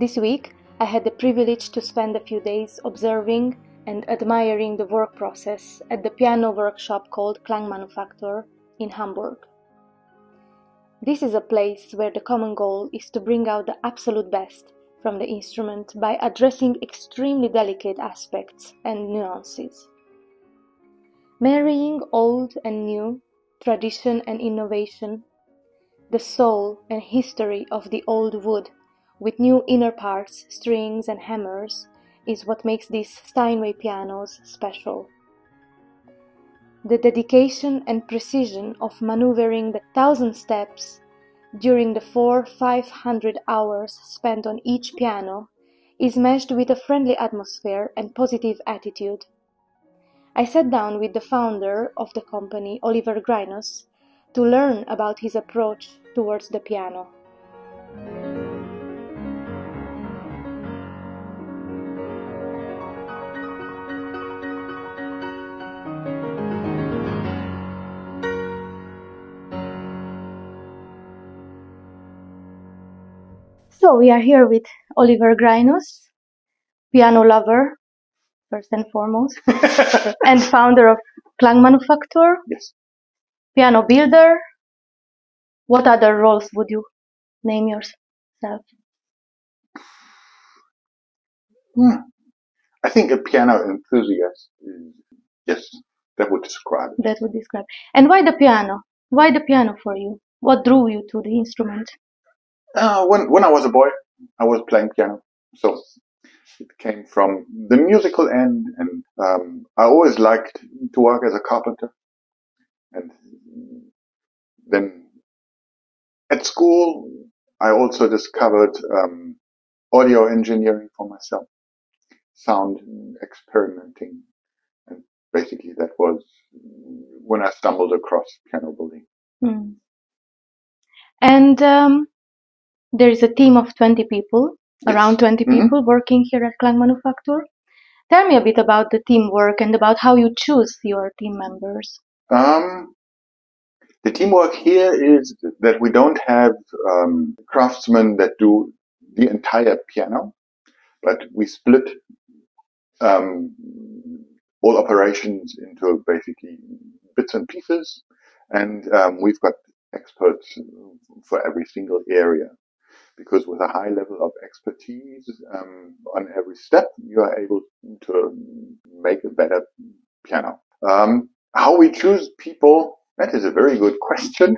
This week, I had the privilege to spend a few days observing and admiring the work process at the piano workshop called Klangmanufaktur in Hamburg. This is a place where the common goal is to bring out the absolute best from the instrument by addressing extremely delicate aspects and nuances. Marrying old and new, tradition and innovation, the soul and history of the old wood with new inner parts, strings and hammers, is what makes these Steinway pianos special. The dedication and precision of maneuvering the 1,000 steps during the 400–500 hours spent on each piano is matched with a friendly atmosphere and positive attitude. I sat down with the founder of the company, Oliver Greinus, to learn about his approach towards the piano. So we are here with Oliver Greinus, piano lover, first and foremost, and founder of Klangmanufaktur, yes. Piano builder. What other roles would you name yourself? I think a piano enthusiast is, yes, that would describe it. That would describe. And why the piano? Why the piano for you? What drew you to the instrument? When I was a boy, I was playing piano, so it came from the musical end, and I always liked to work as a carpenter. And then at school, I also discovered audio engineering for myself, sound experimenting, and basically that was when I stumbled across piano building. Mm. And there is a team of 20 people, yes. Around 20 people, mm-hmm. working here at Klangmanufaktur. Tell me a bit about the teamwork and about how you choose your team members. The teamwork here is that we don't have craftsmen that do the entire piano, but we split all operations into basically bits and pieces, and we've got experts for every single area. Because with a high level of expertise on every step, you are able to make a better piano. How we choose people, that is a very good question.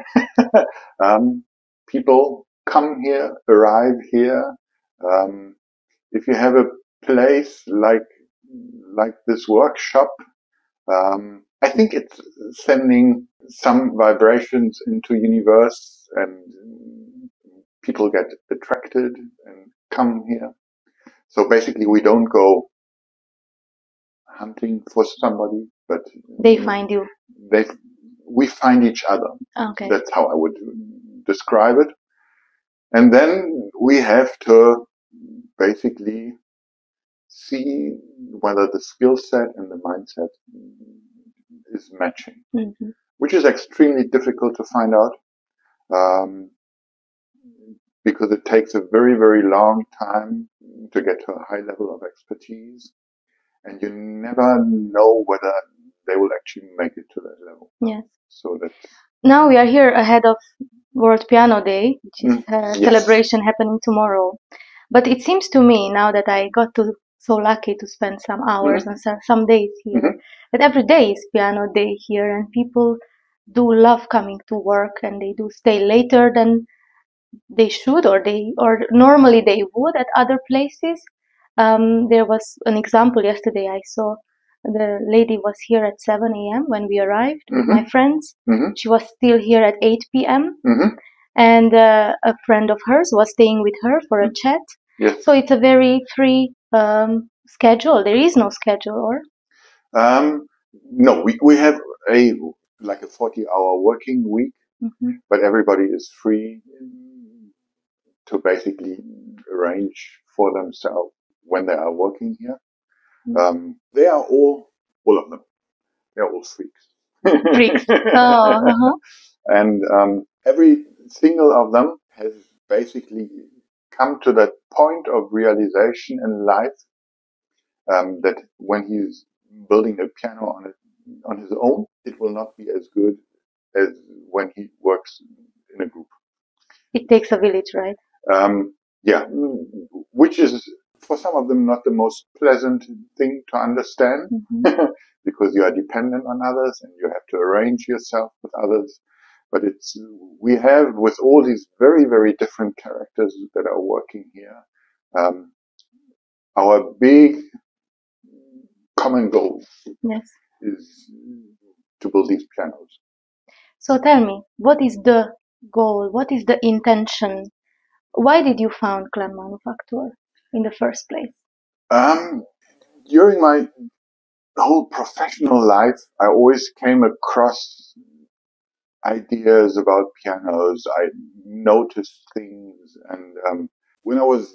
People come here, arrive here. If you have a place like this workshop, I think it's sending some vibrations into universe, and people get attracted and come here. So basically we don't go hunting for somebody, but they find you. We find each other. Okay. That's how I would describe it. And then we have to basically see whether the skill set and the mindset is matching, mm-hmm. which is extremely difficult to find out, because it takes a very, very long time to get to a high level of expertise, and you never know whether they will actually make it to that level. Yes. So that now we are here ahead of World Piano Day, which is a celebration happening tomorrow. But it seems to me, now that I got to so lucky to spend some hours, mm-hmm. and some days here, mm-hmm. but every day is piano day here, and people do love coming to work, and they do stay later than they should, or normally they would at other places. There was an example yesterday I saw. The lady was here at 7 a.m. when we arrived, mm-hmm. with my friends. Mm-hmm. She was still here at 8 p.m. Mm-hmm. and a friend of hers was staying with her for a mm-hmm. chat. Yes. So it's a very free schedule. There is no schedule, or no, we have a 40-hour working week, mm-hmm. but everybody is free to basically arrange for themselves when they are working here. Mm-hmm. They are all of them. They are all freaks. Freaks. Oh, uh-huh. And every single of them has basically come to that point of realization in life, that when he's building a piano on his own, it will not be as good as when he works in a group. It takes a village, right? Yeah, which is for some of them not the most pleasant thing to understand, mm-hmm. because you are dependent on others and you have to arrange yourself with others. But it's, we have with all these very, very different characters that are working here, our big common goal, yes, is to build these pianos. So tell me, what is the goal? What is the intention? Why did you found Klangmanufaktur in the first place? During my whole professional life, I always came across ideas about pianos. I noticed things, and when I was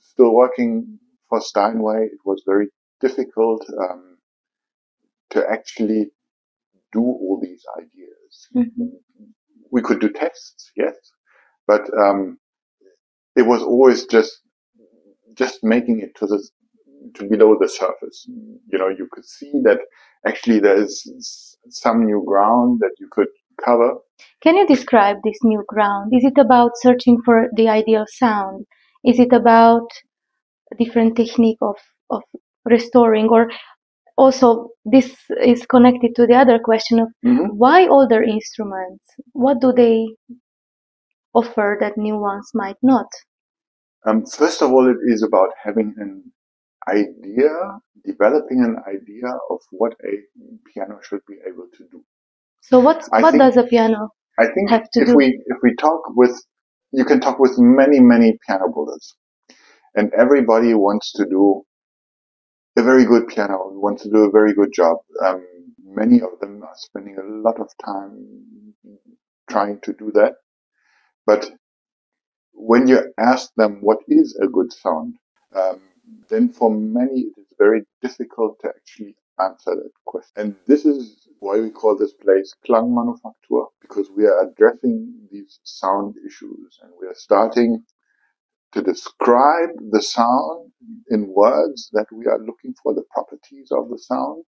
still working for Steinway, it was very difficult to actually do all these ideas. Mm-hmm. We could do tests, yes, but it was always just making it to below the surface. You know, you could see that actually there is some new ground that you could cover. Can you describe this new ground? Is it about searching for the ideal sound? Is it about a different technique of restoring? Or also, this is connected to the other question of mm-hmm. why older instruments? What do they offer that new ones might not? First of all, it is about having an idea, developing an idea of what a piano should be able to do. So what does a piano have to do? If we talk with, you can talk with many piano builders, and everybody wants to do a very good piano, wants to do a very good job. Many of them are spending a lot of time trying to do that, but when you ask them what is a good sound, then for many it is very difficult to actually answer that question. And this is why we call this place Klangmanufaktur, because we are addressing these sound issues and we are starting to describe the sound in words that we are looking for, the properties of the sound.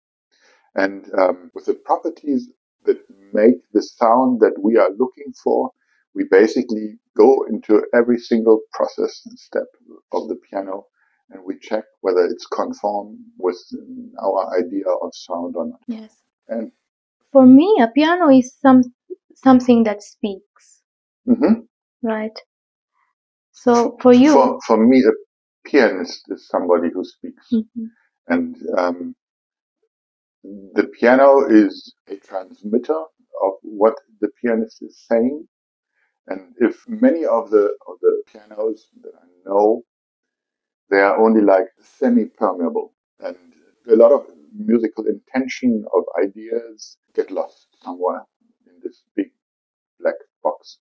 And with the properties that make the sound that we are looking for, we basically go into every single process and step of the piano, and we check whether it's conform with our idea of sound or not. Yes. And for me, a piano is something that speaks. Mm-hmm. Right. So for you, for me, a pianist is somebody who speaks, mm-hmm. and the piano is a transmitter of what the pianist is saying. And if many of the pianos that I know, they are only like semi-permeable, and a lot of musical intention of ideas get lost somewhere in this big black box.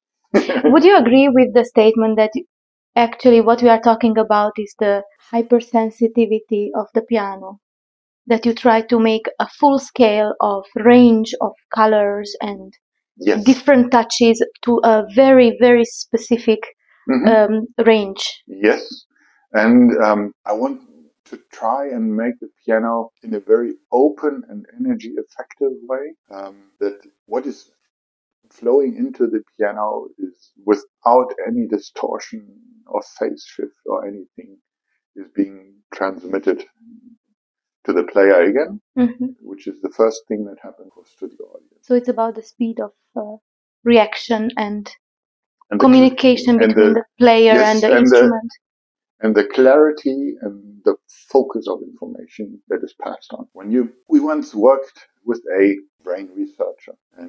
Would you agree with the statement that actually what we are talking about is the hypersensitivity of the piano? That you try to make a full scale of range of colors and yes. different touches to a very specific mm-hmm. Range. Yes, and I want to try and make the piano in a very open and energy effective way, that what is flowing into the piano is without any distortion or phase shift or anything, is being transmitted to the player again, mm-hmm. which is the first thing that happens to the audience. So it's about the speed of reaction and communication between the player yes, and the instrument. And the clarity and the focus of information that is passed on. We once worked with a brain researcher, and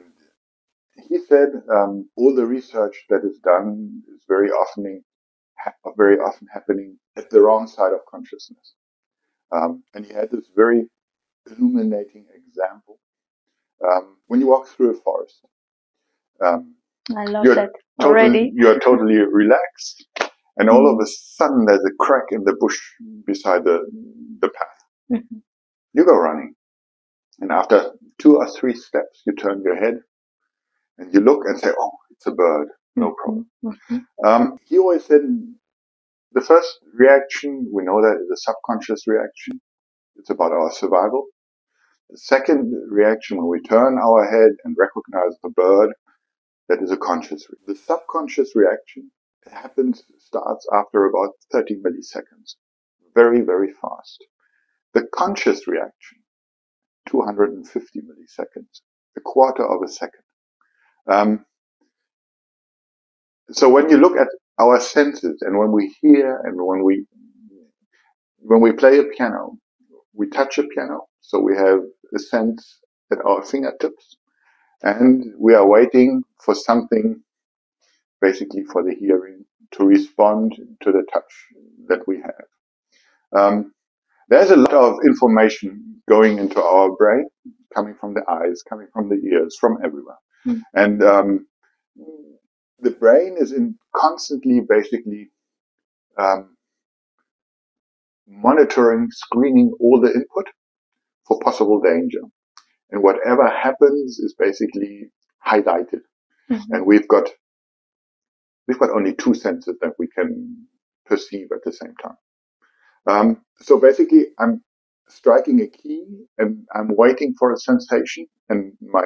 he said all the research that is done is very often happening at the wrong side of consciousness. And he had this very illuminating example. When you walk through a forest, I love that already. You're totally relaxed, and all of a sudden there's a crack in the bush beside the path. Mm-hmm. You go running, and after 2 or 3 steps, you turn your head and you look and say, "Oh, it's a bird, no problem." Mm-hmm. He always said, The first reaction, we know that is a subconscious reaction. It's about our survival. The second reaction, when we turn our head and recognize the bird, that is a conscious reaction. The subconscious reaction starts after about 30 milliseconds. Very, very fast. The conscious reaction, 250 milliseconds, a quarter of a second. So when you look at our senses and when we hear and when we play a piano, we touch a piano, so we have a sense at our fingertips and we are waiting for something, basically for the hearing, to respond to the touch that we have. There's a lot of information going into our brain, coming from the eyes, coming from the ears, from everywhere. Mm. And the brain is constantly monitoring, screening all the input for possible danger. And whatever happens is basically highlighted. Mm-hmm. And we've got only two senses that we can perceive at the same time. So basically I'm striking a key and I'm waiting for a sensation, and my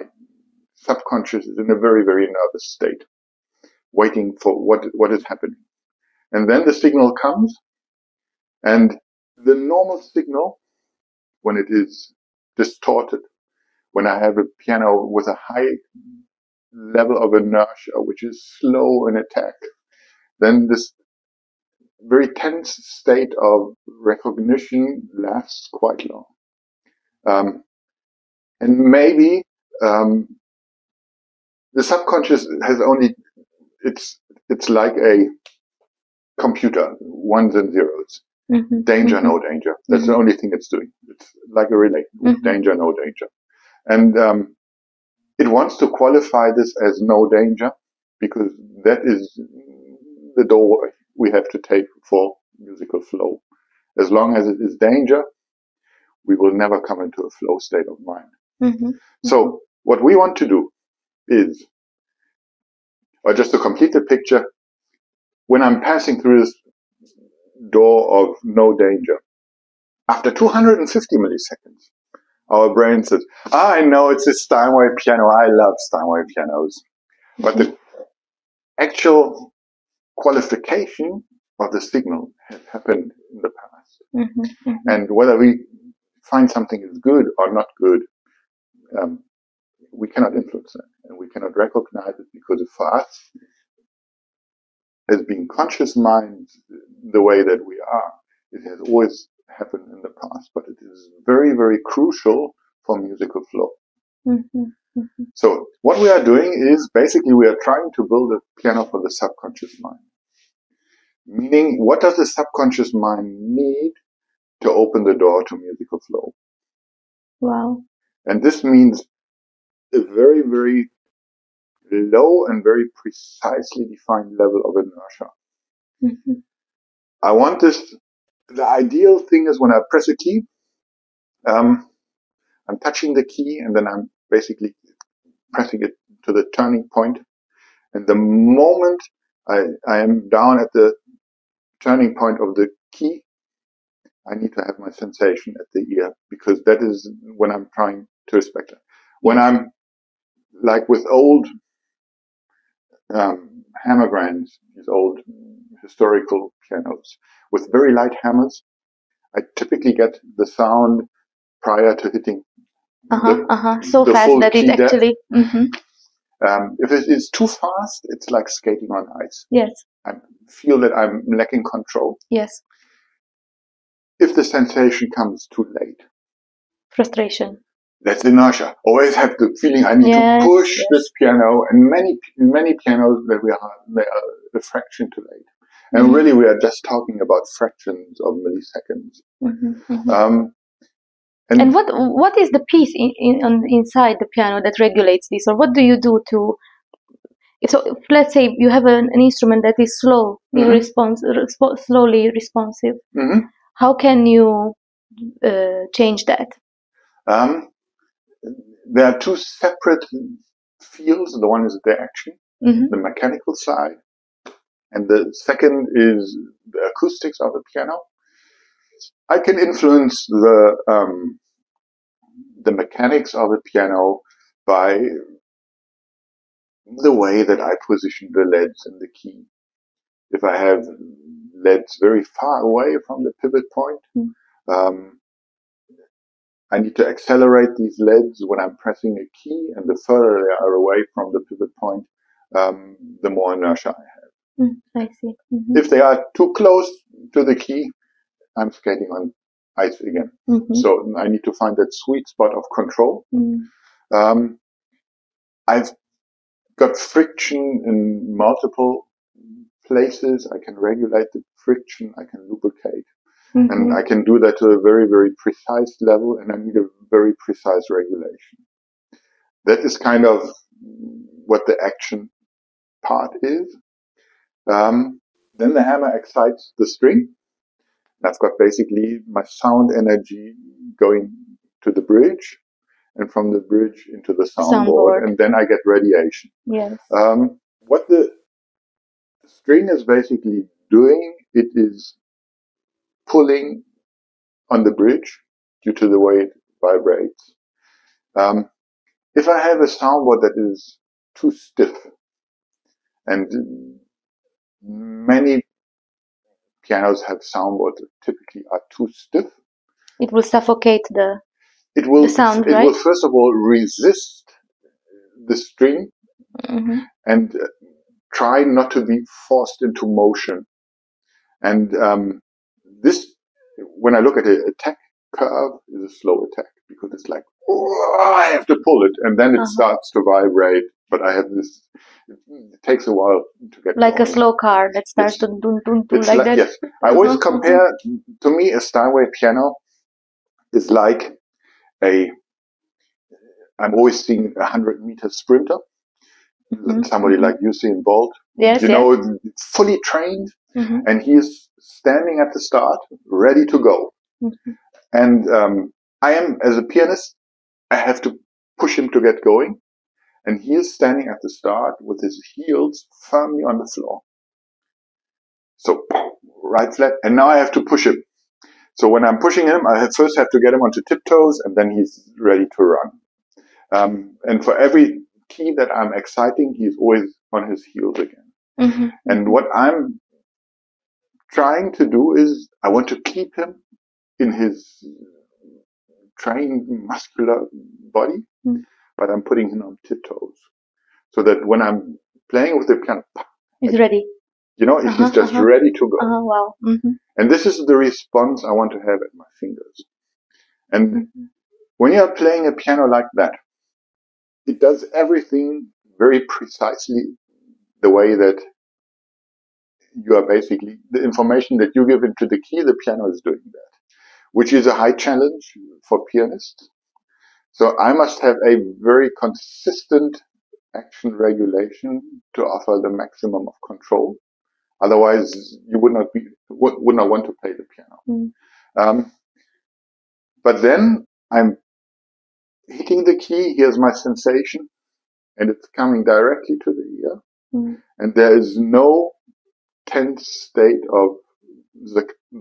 subconscious is in a very, very nervous state, waiting for what is happening. And then the signal comes, and the normal signal, when it is distorted, when I have a piano with a high level of inertia, which is slow in attack, then this very tense state of recognition lasts quite long. And maybe the subconscious has only, it's like a computer, ones and zeros. Mm-hmm. Danger, mm-hmm. No danger. That's mm-hmm. the only thing it's doing. It's like a relay. Mm-hmm. Danger, no danger. And it wants to qualify this as no danger because that is the door we have to take for musical flow. As long as it is danger, we will never come into a flow state of mind. Mm-hmm. So what we want to do is, or just to complete the picture, when I'm passing through this door of no danger, after 250 milliseconds, our brain says, I know it's a Steinway piano, I love Steinway pianos. Mm-hmm. But the actual qualification of the signal has happened in the past. Mm-hmm, mm-hmm. And whether we find something is good or not good, we cannot influence it and we cannot recognize it, because for us, as being conscious minds, the way that we are, it has always happened in the past, but it is very, very crucial for musical flow. Mm-hmm, mm-hmm. So what we are doing is basically we are trying to build a piano for the subconscious mind. Meaning, what does the subconscious mind need to open the door to musical flow? Wow. And this means a very, very low and very precisely defined level of inertia. Mm-hmm. I want this, the ideal thing is when I press a key, I'm touching the key and then I'm basically pressing it to the turning point. And the moment I am down at the turning point of the key, I need to have my sensation at the ear, because that is when I'm trying to respect it. When I'm like with old hammer grinds, these old historical pianos, with very light hammers, I typically get the sound prior to hitting so fast that it actually... Mm-hmm. If it is too fast, it's like skating on ice. Yes. I feel that I'm lacking control. Yes. If the sensation comes too late. Frustration. That's inertia. Always have the feeling I need to push this piano, and many pianos that they are a fraction too late. And mm-hmm. really we are just talking about fractions of milliseconds. Mm-hmm, mm-hmm. And what is the piece inside the piano that regulates this, or what do you do to? So let's say you have an instrument that is slow, mm-hmm. slowly responsive. Mm-hmm. How can you change that? There are two separate fields. The one is the action, mm-hmm. the mechanical side, And the second is the acoustics of the piano. I can influence the mechanics of the piano by the way that I position the leads in the key. If I have leads very far away from the pivot point, I need to accelerate these leads when I'm pressing a key, and the further they are away from the pivot point, the more inertia I have. I see. Mm-hmm. If they are too close to the key, I'm skating on ice again. Mm-hmm. So I need to find that sweet spot of control. Mm-hmm. I've got friction in multiple places. I can regulate the friction. I can lubricate. Mm-hmm. And I can do that to a very, very precise level, and I need a very precise regulation. That is kind of what the action part is. Then the hammer excites the string. And I've got basically my sound energy going to the bridge, and from the bridge into the soundboard, and then I get radiation. Yes. What the string is basically doing, it is pulling on the bridge due to the way it vibrates. If I have a soundboard that is too stiff, and many pianos have soundboards that typically are too stiff, it will suffocate the sound, right? It will first of all resist the string, mm-hmm, and try not to be forced into motion. And this, when I look at an attack curve, is a slow attack, because it's like, oh, I have to pull it, and then it starts to vibrate. But I have this, it takes a while to get like going. A slow car that starts to dun, like that. Yes. I always compare, to me, a Steinway piano is like a, I'm always seeing a 100-meter sprinter, mm-hmm, somebody like Usain Bolt, yes, you know, fully trained, mm-hmm, and he is standing at the start, ready to go. Mm-hmm. And I am, as a pianist, I have to push him to get going. And he is standing at the start with his heels firmly on the floor. So, right flat. And now I have to push him. So when I'm pushing him, I first have to get him onto tiptoes, and then he's ready to run. And for every key that I'm exciting, he's always on his heels again. Mm-hmm. And what I'm trying to do is I want to keep him in his trained muscular body, mm-hmm, but I'm putting him on tiptoes, so that when I'm playing with the piano, he's ready. You know, he's just ready to go. Wow. Mm-hmm. And this is the response I want to have at my fingers. And mm-hmm, when you're playing a piano like that, it does everything very precisely the way that you are basically, the information that you give into the key, the piano is doing that, which is a high challenge for pianists. So I must have a very consistent action regulation to offer the maximum of control. Otherwise, you would not want to play the piano. Mm. But then I'm hitting the key. Here's my sensation, and it's coming directly to the ear. Mm. And there is no tense state of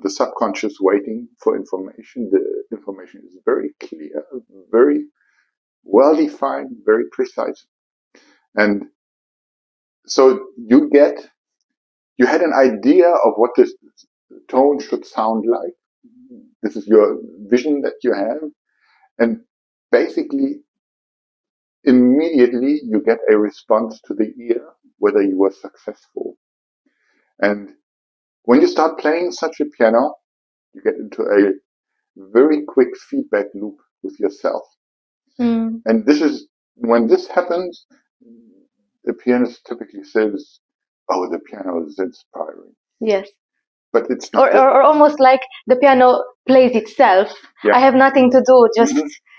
the subconscious waiting for information. The information is very clear, very well defined, very precise. And so you had an idea of what this tone should sound like. This is your vision that you have. And basically, immediately you get a response to the ear, whether you were successful. And when you start playing such a piano, you get into a very quick feedback loop with yourself. Mm. And this is, when this happens, the pianist typically says, oh, the piano is inspiring. Yes. But it's not. Or almost like the piano plays itself. Yeah. I have nothing to do, just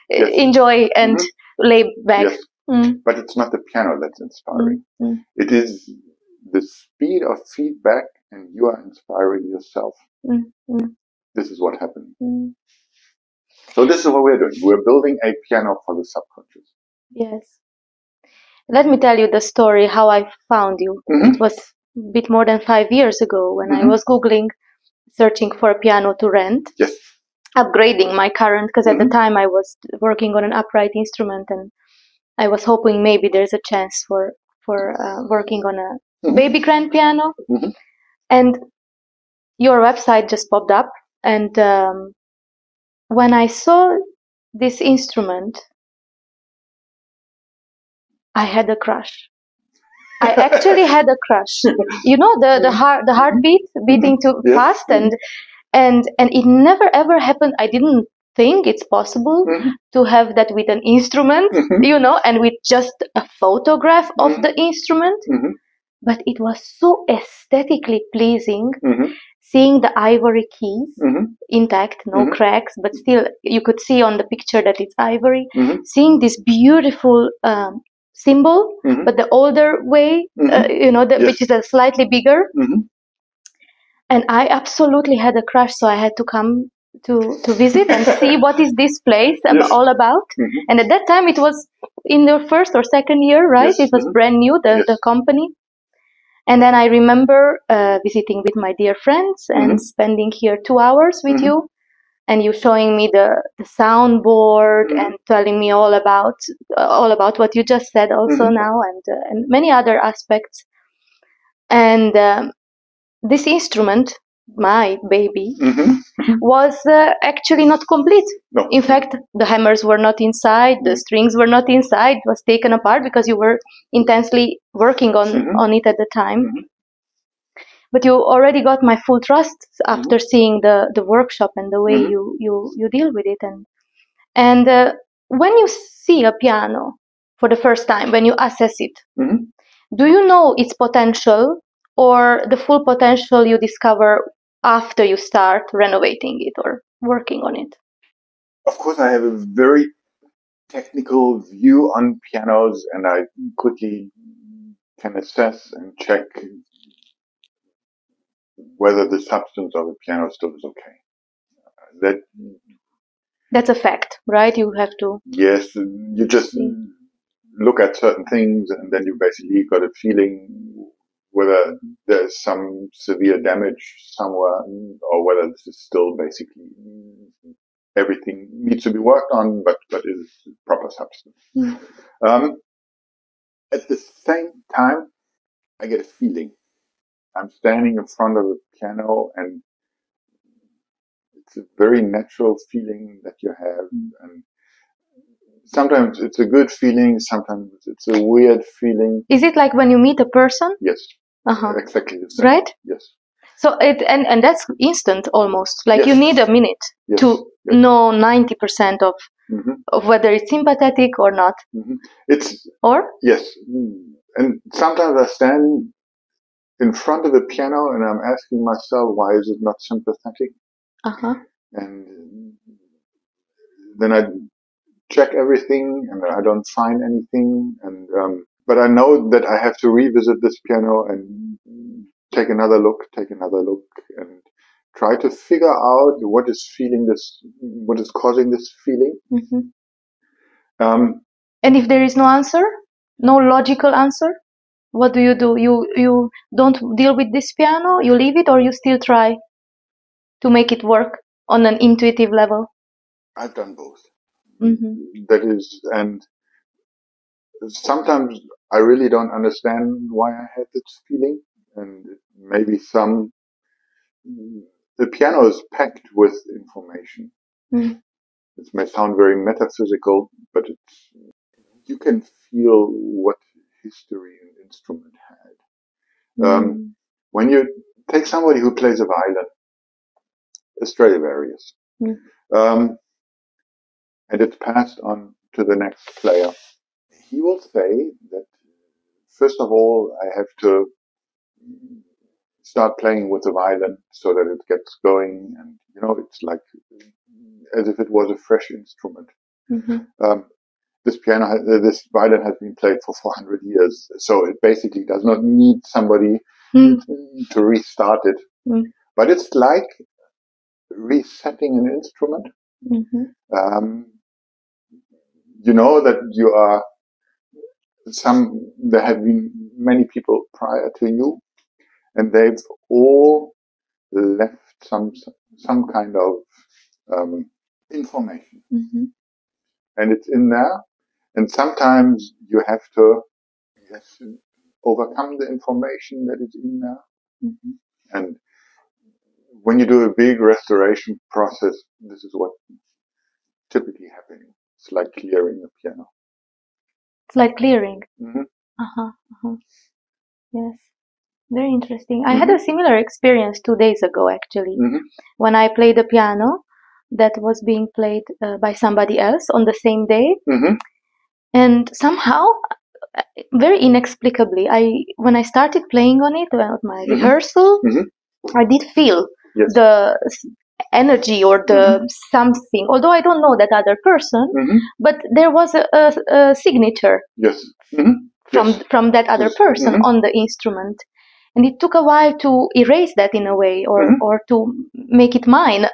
yes, enjoy and lay back. Yes. Mm. But it's not the piano that's inspiring. Mm. It is the speed of feedback, and you are inspiring yourself. Mm-hmm. This is what happened. Mm. So this is what we're doing. We're building a piano for the subconscious. Yes. Let me tell you the story, how I found you. Mm-hmm. It was bit more than 5 years ago when I was Googling, searching for a piano to rent. Yes. Upgrading my current, because at the time I was working on an upright instrument, and I was hoping maybe there's a chance for working on a baby grand piano. And your website just popped up, and when I saw this instrument, I had a crush. I actually had a crush. You know, the heartbeat beating too fast, and it never ever happened. I didn't think it's possible to have that with an instrument, you know, and with just a photograph of the instrument. But it was so aesthetically pleasing, seeing the ivory keys intact, no cracks, but still you could see on the picture that it's ivory, seeing this beautiful symbol, but the older way, you know, which is a slightly bigger. And I absolutely had a crush, so I had to come to visit and see what is this place all about. And at that time, it was in the first or second year, right? It was brand new, the company. And then I remember visiting with my dear friends and spending here 2 hours with you, and you showing me the soundboard and telling me all about what you just said also now, and many other aspects. And this instrument, my baby, was actually not complete. No. In fact, the hammers were not inside, the strings were not inside, it was taken apart because you were intensely working on it at the time. But you already got my full trust after seeing the workshop and the way you deal with it. And when you see a piano for the first time, when you assess it, do you know its potential? Or the full potential you discover after you start renovating it or working on it? Of course, I have a very technical view on pianos, and I quickly can assess and check whether the substance of a piano still is okay. That's a fact, right? You have to... Yes, you just look at certain things, and then you basically got a feeling whether there's some severe damage somewhere, or whether this is still basically everything needs to be worked on, but is proper substance. At the same time, I get a feeling. I'm standing in front of the piano, and it's a very natural feeling that you have. And sometimes it's a good feeling, sometimes it's a weird feeling. Is it like when you meet a person? Yes. Exactly the same. Right? Yes. So it and that's instant almost. Like you need a minute to know 90% of whether it's sympathetic or not. It's or yes. And sometimes I stand in front of the piano and I'm asking myself, why is it not sympathetic? And then I check everything, and I don't find anything, and but I know that I have to revisit this piano and take another look, and try to figure out what is causing this feeling. And if there is no answer, no logical answer, what do? You don't deal with this piano, you leave it, or you still try to make it work on an intuitive level? I've done both. That is, and sometimes I really don't understand why I had this feeling, and maybe the piano is packed with information. This may sound very metaphysical, but you can feel what history an instrument had. When you take somebody who plays a violin, a Stradivarius, and it's passed on to the next player, he will say that, first of all, I have to start playing with the violin so that it gets going. And, you know, it's like as if it was a fresh instrument. This violin has been played for 400 years, so it basically does not need somebody to restart it. But it's like resetting an instrument. You know that you are there have been many people prior to you, and they've all left some kind of information. Mm-hmm. And it's in there, and sometimes you have to overcome the information that is in there. Mm-hmm. And when you do a big restoration process, this is what typically happens. It's like clearing a piano. It's like clearing. Mm-hmm. Uh-huh, uh-huh. Yes. Very interesting. I had a similar experience 2 days ago, actually, when I played a piano that was being played by somebody else on the same day. Mm-hmm. And somehow, very inexplicably, when I started playing on it, at my rehearsal, I did feel the energy or the something, although I don't know that other person, but there was a signature from that other person on the instrument. And it took a while to erase that in a way, or to make it mine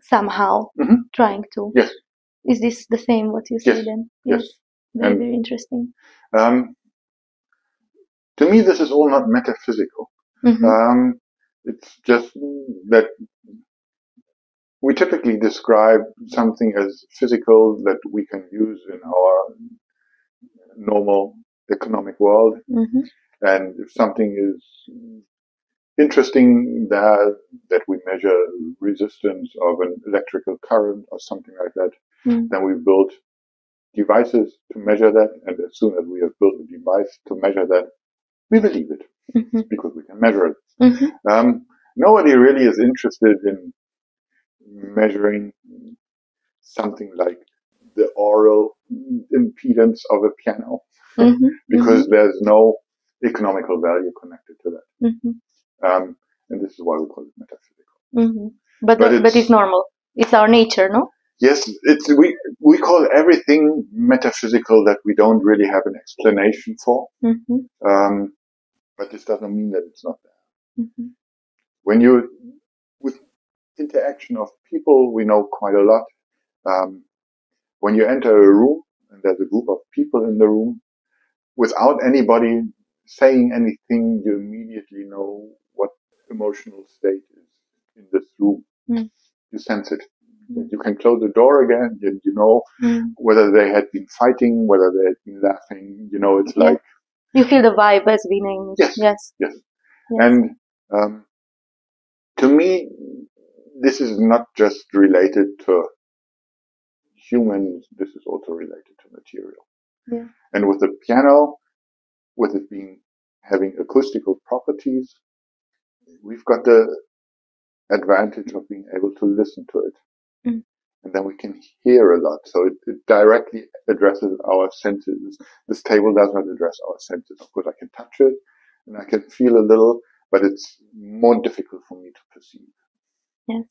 somehow, trying to. Yes. Is this the same, what you say then? Yes. Yes. Very, very interesting. To me, this is all not metaphysical. It's just that we typically describe something as physical that we can use in our normal economic world. Mm-hmm. And if something is interesting that we measure resistance of an electrical current or something like that, then we build devices to measure that. And as soon as we have built a device to measure that, we believe it because we can measure it. Mm-hmm. Nobody really is interested in measuring something like the aural impedance of a piano because there's no economical value connected to that, and this is why we call it metaphysical. But it's normal. It's our nature, no? Yes, it's we call everything metaphysical that we don't really have an explanation for. But this doesn't mean that it's not there. When you with interaction of people, we know quite a lot. When you enter a room and there's a group of people in the room, without anybody saying anything, you immediately know what emotional state is in this room. You sense it. You can close the door again, and you know whether they had been fighting, whether they had been laughing. You know, it's like you feel the vibe as we name it. Yes. And to me, this is not just related to humans. This is also related to material. Yeah. And with the piano, with it having acoustical properties, we've got the advantage of being able to listen to it. And then we can hear a lot. So it directly addresses our senses. This table does not address our senses. Of course, I can touch it and I can feel a little, but it's more difficult for me to perceive. Yeah.